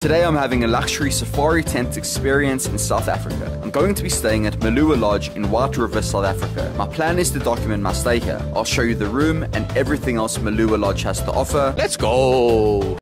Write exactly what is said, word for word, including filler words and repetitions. Today I'm having a luxury safari tent experience in South Africa. I'm going to be staying at Muluwa Lodge in White River, South Africa. My plan is to document my stay here. I'll show you the room and everything else Muluwa Lodge has to offer. Let's go!